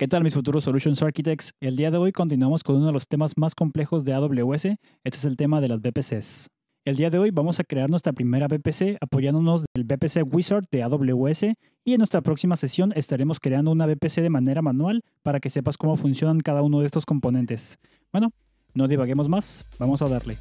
¿Qué tal mis futuros Solutions Architects? El día de hoy continuamos con uno de los temas más complejos de AWS. Este es el tema de las VPCs. El día de hoy vamos a crear nuestra primera VPC apoyándonos del VPC Wizard de AWS y en nuestra próxima sesión estaremos creando una VPC de manera manual para que sepas cómo funcionan cada uno de estos componentes. Bueno, no divaguemos más, vamos a darle.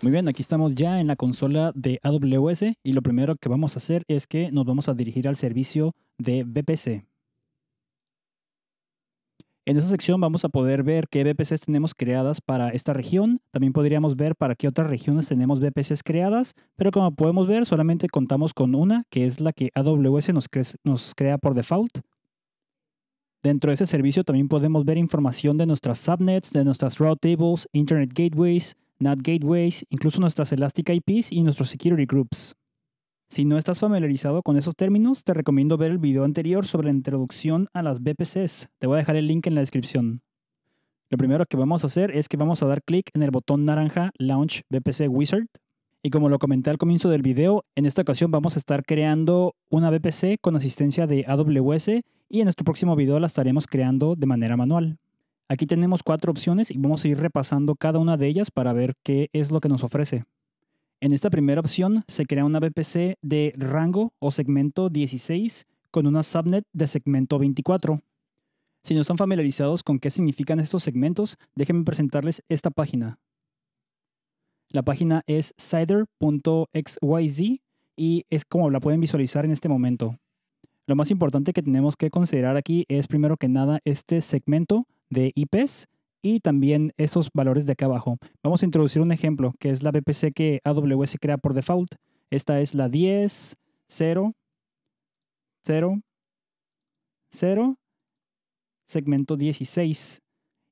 Muy bien, aquí estamos ya en la consola de AWS y lo primero que vamos a hacer es que nos vamos a dirigir al servicio de VPC. En esta sección vamos a poder ver qué VPCs tenemos creadas para esta región. También podríamos ver para qué otras regiones tenemos VPCs creadas, pero como podemos ver solamente contamos con una, que es la que AWS nos crea por default. Dentro de ese servicio también podemos ver información de nuestras subnets, de nuestras route tables, Internet Gateways, NAT Gateways, incluso nuestras Elastic IPs y nuestros Security Groups. Si no estás familiarizado con esos términos, te recomiendo ver el video anterior sobre la introducción a las VPCs. Te voy a dejar el link en la descripción. Lo primero que vamos a hacer es que vamos a dar clic en el botón naranja Launch VPC Wizard. Y como lo comenté al comienzo del video, en esta ocasión vamos a estar creando una VPC con asistencia de AWS y en nuestro próximo video la estaremos creando de manera manual. Aquí tenemos cuatro opciones y vamos a ir repasando cada una de ellas para ver qué es lo que nos ofrece. En esta primera opción se crea una VPC de rango o segmento 16 con una subnet de segmento 24. Si no están familiarizados con qué significan estos segmentos, déjenme presentarles esta página. La página es CIDR.xyz y es como la pueden visualizar en este momento. Lo más importante que tenemos que considerar aquí es primero que nada este segmento de IPs y también estos valores de acá abajo. Vamos a introducir un ejemplo que es la VPC que AWS crea por default. Esta es la 10, 0, 0, 0, segmento 16.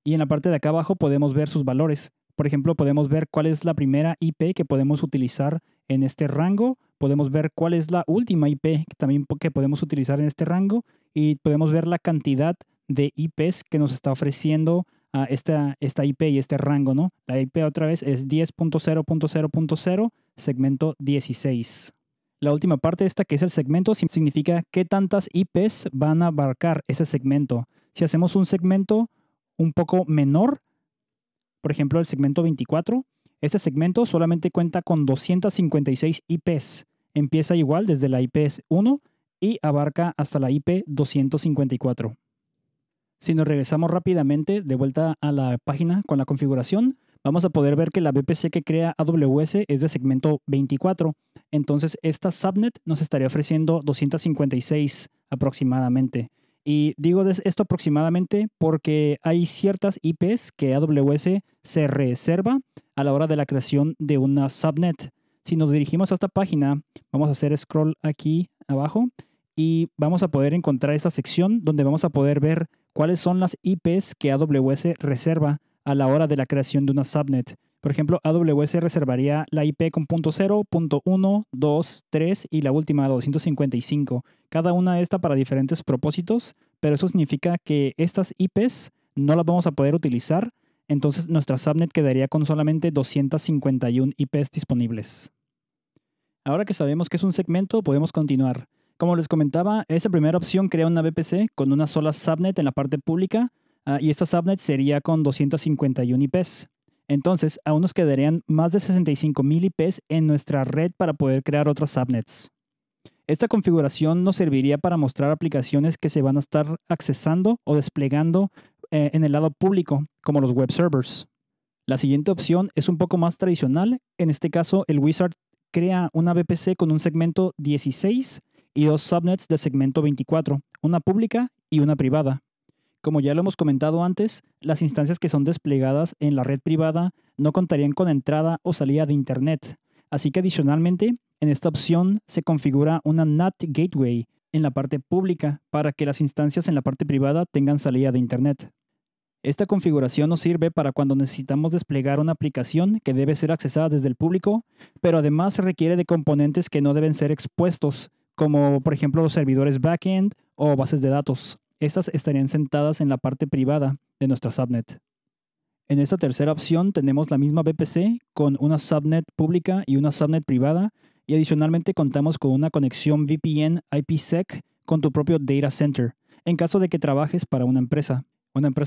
Y en la parte de acá abajo podemos ver sus valores. Por ejemplo, podemos ver cuál es la primera IP que podemos utilizar en este rango. Podemos ver cuál es la última IP también que podemos utilizar en este rango. Y podemos ver la cantidad de IPs que nos está ofreciendo a esta IP y este rango, ¿no? La IP otra vez es 10.0.0.0, segmento 16. La última parte, esta que es el segmento, significa qué tantas IPs van a abarcar ese segmento. Si hacemos un segmento un poco menor, por ejemplo el segmento 24, este segmento solamente cuenta con 256 IPs. Empieza igual desde la IP 1 y abarca hasta la IP 254. Si nos regresamos rápidamente de vuelta a la página con la configuración, vamos a poder ver que la VPC que crea AWS es de segmento 24. Entonces esta subnet nos estaría ofreciendo 256 aproximadamente. Y digo esto aproximadamente porque hay ciertas IPs que AWS se reserva a la hora de la creación de una subnet. Si nos dirigimos a esta página, vamos a hacer scroll aquí abajo y vamos a poder encontrar esta sección donde vamos a poder ver cuáles son las IPs que AWS reserva a la hora de la creación de una subnet. Por ejemplo, AWS reservaría la IP con .0, .1, 2, 3 y la última, la 255. Cada una está para diferentes propósitos, pero eso significa que estas IPs no las vamos a poder utilizar. Entonces nuestra subnet quedaría con solamente 251 IPs disponibles. Ahora que sabemos que es un segmento, podemos continuar. Como les comentaba, esta primera opción crea una VPC con una sola subnet en la parte pública y esta subnet sería con 251 IPs. Entonces, aún nos quedarían más de 65,000 IPs en nuestra red para poder crear otras subnets. Esta configuración nos serviría para mostrar aplicaciones que se van a estar accesando o desplegando en el lado público, como los web servers. La siguiente opción es un poco más tradicional. En este caso, el Wizard crea una VPC con un segmento 16 y dos subnets de segmento 24, una pública y una privada. Como ya lo hemos comentado antes, las instancias que son desplegadas en la red privada no contarían con entrada o salida de Internet. Así que adicionalmente, en esta opción se configura una NAT Gateway en la parte pública para que las instancias en la parte privada tengan salida de Internet. Esta configuración nos sirve para cuando necesitamos desplegar una aplicación que debe ser accesada desde el público, pero además requiere de componentes que no deben ser expuestos, como por ejemplo los servidores backend o bases de datos. Estas estarían sentadas en la parte privada de nuestra subnet. En esta tercera opción tenemos la misma VPC con una subnet pública y una subnet privada, y adicionalmente contamos con una conexión VPN IPsec con tu propio data center, en caso de que trabajes para una empresa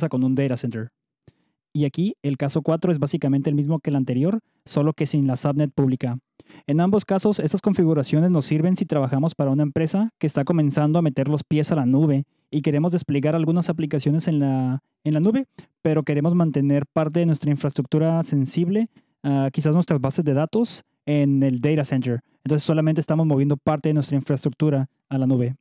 con un data center. Y aquí el caso 4 es básicamente el mismo que el anterior, solo que sin la subnet pública. En ambos casos, estas configuraciones nos sirven si trabajamos para una empresa que está comenzando a meter los pies a la nube y queremos desplegar algunas aplicaciones en la nube, pero queremos mantener parte de nuestra infraestructura sensible, quizás nuestras bases de datos, en el data center. Entonces solamente estamos moviendo parte de nuestra infraestructura a la nube.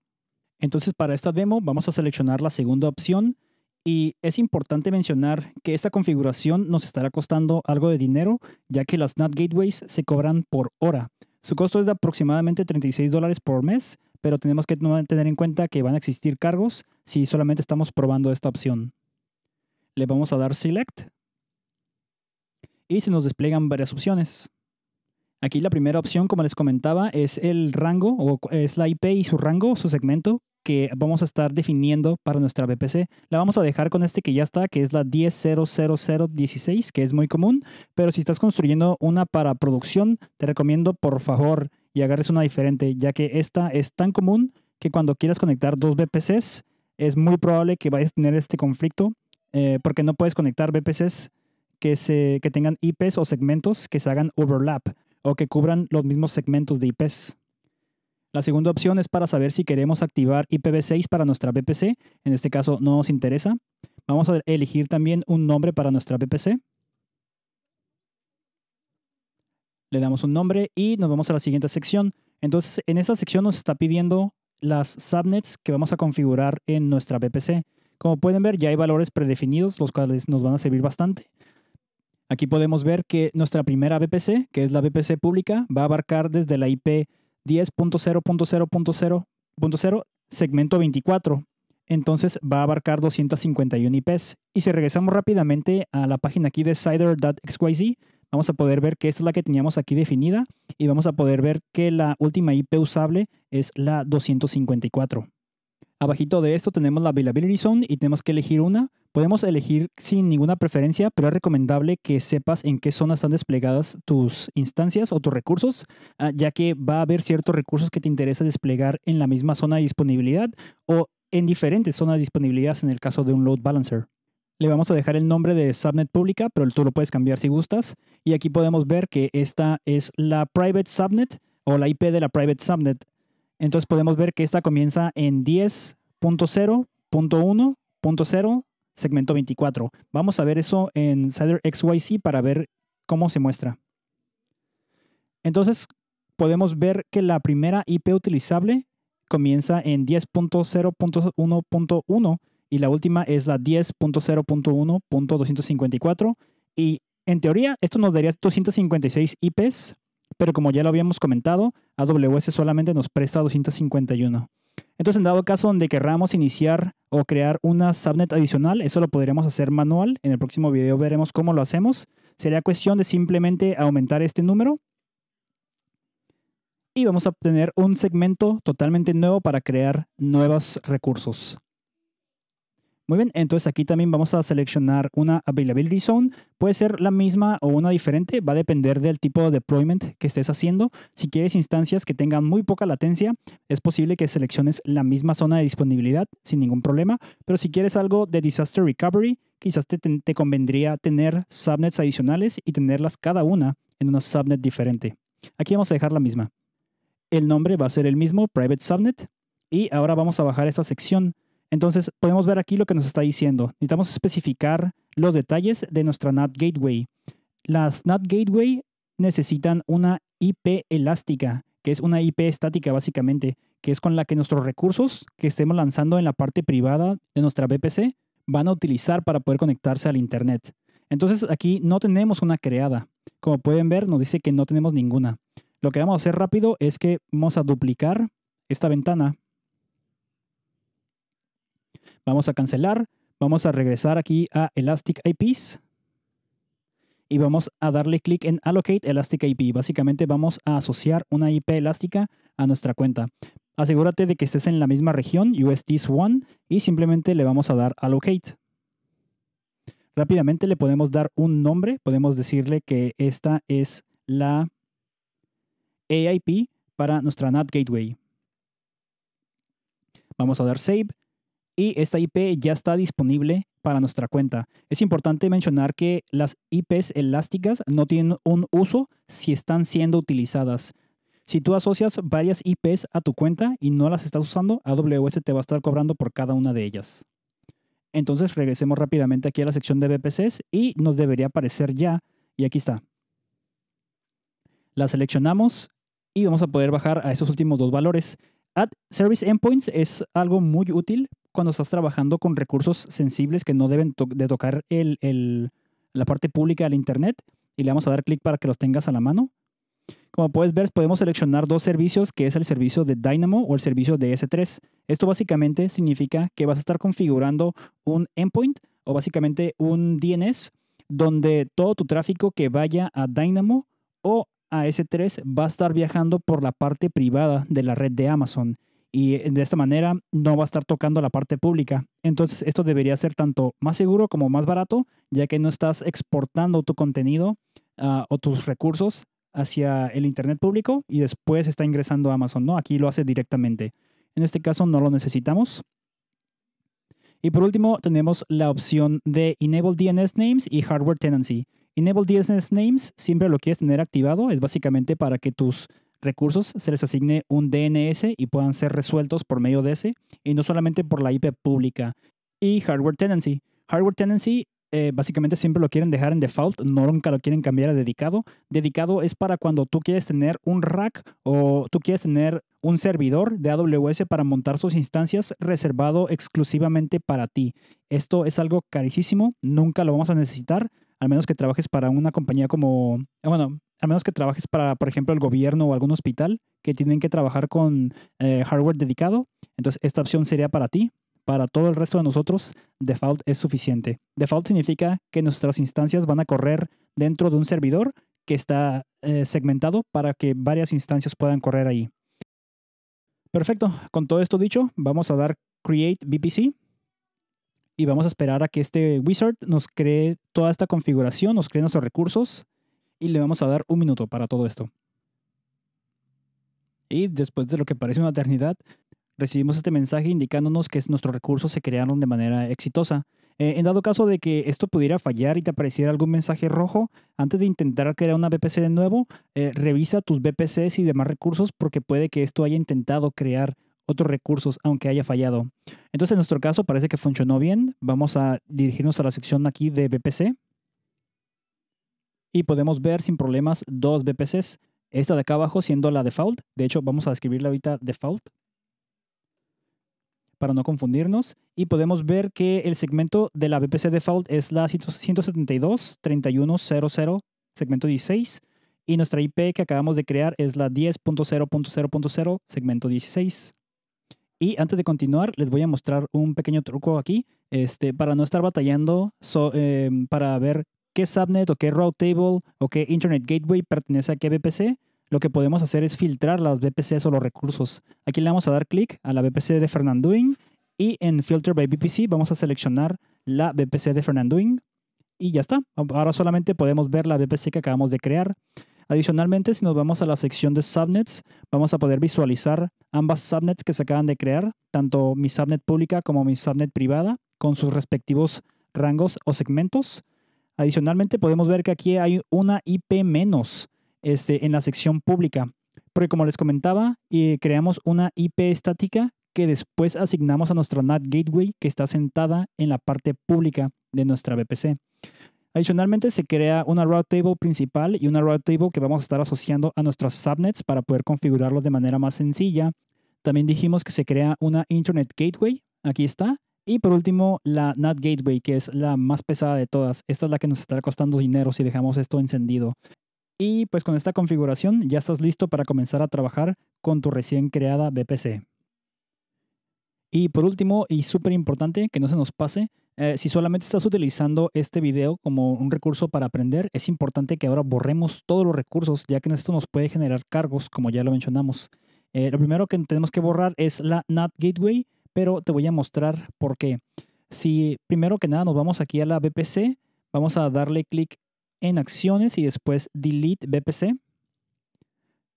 Entonces para esta demo vamos a seleccionar la segunda opción. Y es importante mencionar que esta configuración nos estará costando algo de dinero, ya que las NAT Gateways se cobran por hora. Su costo es de aproximadamente $36 por mes, pero tenemos que tener en cuenta que van a existir cargos si solamente estamos probando esta opción. Le vamos a dar Select. Y se nos despliegan varias opciones. Aquí la primera opción, como les comentaba, es el rango, o es la IP y su rango, su segmento, que vamos a estar definiendo para nuestra VPC. La vamos a dejar con este que ya está, que es la 10.0.0.0.16, que es muy común, pero si estás construyendo una para producción, te recomiendo por favor y agarres una diferente, ya que esta es tan común que cuando quieras conectar dos VPCs, es muy probable que vayas a tener este conflicto, porque no puedes conectar VPCs que tengan IPs o segmentos que se hagan overlap o que cubran los mismos segmentos de IPs. La segunda opción es para saber si queremos activar IPv6 para nuestra VPC. En este caso no nos interesa. Vamos a elegir también un nombre para nuestra VPC. Le damos un nombre y nos vamos a la siguiente sección. Entonces en esta sección nos está pidiendo las subnets que vamos a configurar en nuestra VPC. Como pueden ver, ya hay valores predefinidos, los cuales nos van a servir bastante. Aquí podemos ver que nuestra primera VPC, que es la VPC pública, va a abarcar desde la IP 10.0.0.0.0 segmento 24. Entonces va a abarcar 251 IPs. Y si regresamos rápidamente a la página aquí de CIDR.xyz, vamos a poder ver que esta es la que teníamos aquí definida y vamos a poder ver que la última IP usable es la 254. Abajito de esto tenemos la Availability Zone y tenemos que elegir una. Podemos elegir sin ninguna preferencia, pero es recomendable que sepas en qué zona están desplegadas tus instancias o tus recursos, ya que va a haber ciertos recursos que te interesa desplegar en la misma zona de disponibilidad o en diferentes zonas de disponibilidad en el caso de un load balancer. Le vamos a dejar el nombre de subnet pública, pero tú lo puedes cambiar si gustas. Y aquí podemos ver que esta es la private subnet o la IP de la private subnet. Entonces podemos ver que esta comienza en 10.0.1.0 segmento 24. Vamos a ver eso en CIDR.xyz para ver cómo se muestra. Entonces podemos ver que la primera IP utilizable comienza en 10.0.1.1 y la última es la 10.0.1.254. Y en teoría esto nos daría 256 IPs, pero como ya lo habíamos comentado, AWS solamente nos presta 251. Entonces, en dado caso donde querramos iniciar o crear una subnet adicional, eso lo podríamos hacer manual. En el próximo video veremos cómo lo hacemos. Sería cuestión de simplemente aumentar este número. Y vamos a obtener un segmento totalmente nuevo para crear nuevos recursos. Muy bien, entonces aquí también vamos a seleccionar una Availability Zone. Puede ser la misma o una diferente, va a depender del tipo de deployment que estés haciendo. Si quieres instancias que tengan muy poca latencia, es posible que selecciones la misma zona de disponibilidad sin ningún problema. Pero si quieres algo de Disaster Recovery, quizás te convendría tener subnets adicionales y tenerlas cada una en una subnet diferente. Aquí vamos a dejar la misma. El nombre va a ser el mismo, Private Subnet. Y ahora vamos a bajar esa sección. Entonces podemos ver aquí lo que nos está diciendo. Necesitamos especificar los detalles de nuestra NAT Gateway. Las NAT Gateway necesitan una IP elástica, que es una IP estática básicamente, que es con la que nuestros recursos que estemos lanzando en la parte privada de nuestra VPC van a utilizar para poder conectarse al Internet. Entonces aquí no tenemos una creada. Como pueden ver, nos dice que no tenemos ninguna. Lo que vamos a hacer rápido es que vamos a duplicar esta ventana. Vamos a cancelar, vamos a regresar aquí a Elastic IPs y vamos a darle clic en Allocate Elastic IP. Básicamente vamos a asociar una IP elástica a nuestra cuenta. Asegúrate de que estés en la misma región, USDIS1, y simplemente le vamos a dar Allocate. Rápidamente le podemos dar un nombre. Podemos decirle que esta es la AIP para nuestra NAT Gateway. Vamos a dar Save. Y esta IP ya está disponible para nuestra cuenta. Es importante mencionar que las IPs elásticas no tienen un uso si están siendo utilizadas. Si tú asocias varias IPs a tu cuenta y no las estás usando, AWS te va a estar cobrando por cada una de ellas. Entonces regresemos rápidamente aquí a la sección de VPCs y nos debería aparecer ya. Y aquí está. La seleccionamos y vamos a poder bajar a esos últimos dos valores. Add Service Endpoints es algo muy útil cuando estás trabajando con recursos sensibles que no deben tocar la parte pública del Internet. Y le vamos a dar clic para que los tengas a la mano. Como puedes ver, podemos seleccionar dos servicios, que es el servicio de Dynamo o el servicio de S3. Esto básicamente significa que vas a estar configurando un endpoint o básicamente un DNS donde todo tu tráfico que vaya a Dynamo o a S3 va a estar viajando por la parte privada de la red de Amazon. Y de esta manera no va a estar tocando la parte pública. Entonces esto debería ser tanto más seguro como más barato, ya que no estás exportando tu contenido o tus recursos hacia el Internet público y después está ingresando a Amazon, ¿no? Aquí lo hace directamente. En este caso no lo necesitamos. Y por último tenemos la opción de Enable DNS Names y Hardware Tenancy. Enable DNS Names siempre lo quieres tener activado. Es básicamente para que tus recursos se les asigne un DNS y puedan ser resueltos por medio de ese y no solamente por la IP pública. Y Hardware Tenancy. Hardware Tenancy básicamente siempre lo quieren dejar en default, nunca lo quieren cambiar a dedicado. Dedicado es para cuando tú quieres tener un rack o tú quieres tener un servidor de AWS para montar sus instancias reservado exclusivamente para ti. Esto es algo carísimo, nunca lo vamos a necesitar, al menos que trabajes para una compañía como, bueno, al menos que trabajes para, por ejemplo, el gobierno o algún hospital que tienen que trabajar con hardware dedicado. Entonces, esta opción sería para ti. Para todo el resto de nosotros, default es suficiente. Default significa que nuestras instancias van a correr dentro de un servidor que está segmentado para que varias instancias puedan correr ahí. Perfecto. Con todo esto dicho, vamos a dar Create VPC. Y vamos a esperar a que este wizard nos cree toda esta configuración, nos cree nuestros recursos. Y le vamos a dar un minuto para todo esto. Y después de lo que parece una eternidad, recibimos este mensaje indicándonos que nuestros recursos se crearon de manera exitosa. En dado caso de que esto pudiera fallar y te apareciera algún mensaje rojo, antes de intentar crear una VPC de nuevo, revisa tus VPCs y demás recursos porque puede que esto haya intentado crear otros recursos aunque haya fallado. Entonces en nuestro caso parece que funcionó bien. Vamos a dirigirnos a la sección aquí de VPC. Y podemos ver sin problemas dos VPCs. Esta de acá abajo siendo la default. De hecho, vamos a describirla ahorita default para no confundirnos. Y podemos ver que el segmento de la VPC default es la 172.31.00 segmento 16. Y nuestra IP que acabamos de crear es la 10.0.0.0 segmento 16. Y antes de continuar, les voy a mostrar un pequeño truco aquí para no estar batallando para ver qué subnet o qué route table o qué internet gateway pertenece a qué VPC. Lo que podemos hacer es filtrar las VPCs o los recursos. Aquí le vamos a dar clic a la VPC de Fernanduin y en Filter by VPC vamos a seleccionar la VPC de Fernanduin y ya está. Ahora solamente podemos ver la VPC que acabamos de crear. Adicionalmente, si nos vamos a la sección de subnets, vamos a poder visualizar ambas subnets que se acaban de crear, tanto mi subnet pública como mi subnet privada, con sus respectivos rangos o segmentos. Adicionalmente podemos ver que aquí hay una IP menos en la sección pública. Porque como les comentaba, creamos una IP estática que después asignamos a nuestra NAT Gateway que está sentada en la parte pública de nuestra VPC. Adicionalmente se crea una route table principal y una route table que vamos a estar asociando a nuestras subnets para poder configurarlos de manera más sencilla. También dijimos que se crea una Internet Gateway. Aquí está. Y por último, la NAT Gateway, que es la más pesada de todas. Esta es la que nos estará costando dinero si dejamos esto encendido. Y pues con esta configuración ya estás listo para comenzar a trabajar con tu recién creada VPC. Y por último, y súper importante que no se nos pase, si solamente estás utilizando este video como un recurso para aprender, es importante que ahora borremos todos los recursos, ya que esto nos puede generar cargos, como ya lo mencionamos. Lo primero que tenemos que borrar es la NAT Gateway, pero te voy a mostrar por qué. Si primero que nada nos vamos aquí a la VPC, vamos a darle clic en acciones y después delete VPC.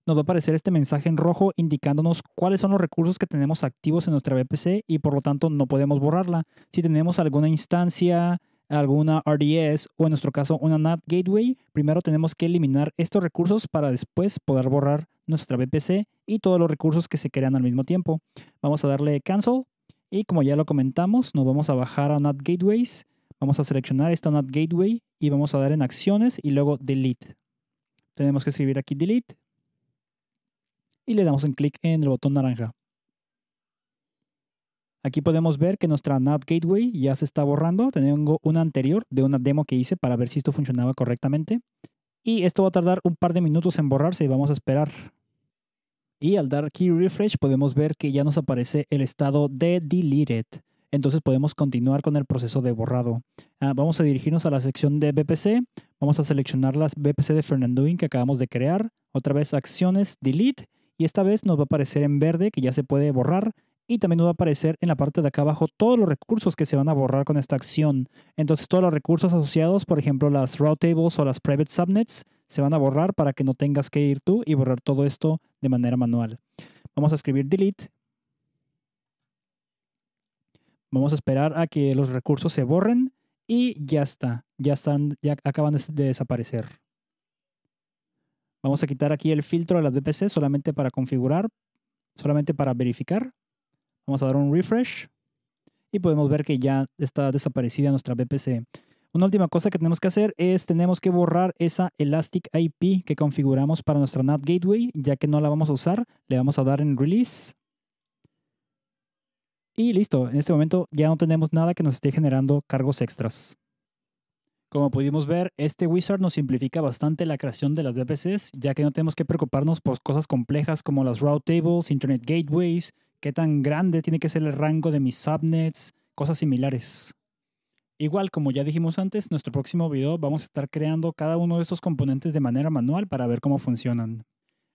Nos va a aparecer este mensaje en rojo indicándonos cuáles son los recursos que tenemos activos en nuestra VPC y por lo tanto no podemos borrarla. Si tenemos alguna instancia, alguna RDS o en nuestro caso una NAT Gateway, primero tenemos que eliminar estos recursos para después poder borrar nuestra VPC y todos los recursos que se crean al mismo tiempo. Vamos a darle cancel y como ya lo comentamos, nos vamos a bajar a NAT Gateways. Vamos a seleccionar esta NAT Gateway y vamos a dar en acciones y luego delete. Tenemos que escribir aquí delete. Y le damos un clic en el botón naranja. Aquí podemos ver que nuestra NAT Gateway ya se está borrando. Tengo una anterior de una demo que hice para ver si esto funcionaba correctamente. Y esto va a tardar un par de minutos en borrarse y vamos a esperar. Y al dar aquí refresh podemos ver que ya nos aparece el estado de deleted. Entonces podemos continuar con el proceso de borrado. Vamos a dirigirnos a la sección de VPC. Vamos a seleccionar la VPC de Fernanduin que acabamos de crear. Otra vez acciones, delete. Y esta vez nos va a aparecer en verde que ya se puede borrar y también nos va a aparecer en la parte de acá abajo todos los recursos que se van a borrar con esta acción. Entonces todos los recursos asociados, por ejemplo las route tables o las private subnets, se van a borrar para que no tengas que ir tú y borrar todo esto de manera manual. Vamos a escribir delete. Vamos a esperar a que los recursos se borren y ya está. Ya acaban de desaparecer. Vamos a quitar aquí el filtro de las VPC solamente para configurar, solamente para verificar. Vamos a dar un refresh y podemos ver que ya está desaparecida nuestra VPC. Una última cosa que tenemos que hacer es tenemos que borrar esa Elastic IP que configuramos para nuestra NAT Gateway, ya que no la vamos a usar. Le vamos a dar en Release. Y listo, en este momento ya no tenemos nada que nos esté generando cargos extras. Como pudimos ver, este wizard nos simplifica bastante la creación de las VPCs, ya que no tenemos que preocuparnos por cosas complejas como las route tables, internet gateways, qué tan grande tiene que ser el rango de mis subnets, cosas similares. Igual, como ya dijimos antes, en nuestro próximo video vamos a estar creando cada uno de estos componentes de manera manual para ver cómo funcionan.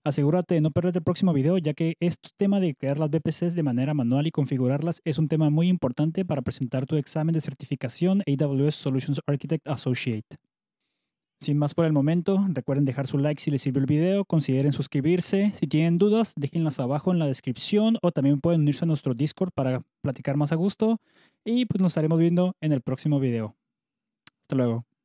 Asegúrate de no perderte el próximo video, ya que este tema de crear las VPCs de manera manual y configurarlas es un tema muy importante para presentar tu examen de certificación AWS Solutions Architect Associate. Sin más por el momento, recuerden dejar su like si les sirvió el video, consideren suscribirse. Si tienen dudas, déjenlas abajo en la descripción o también pueden unirse a nuestro Discord para platicar más a gusto. Y pues nos estaremos viendo en el próximo video. Hasta luego.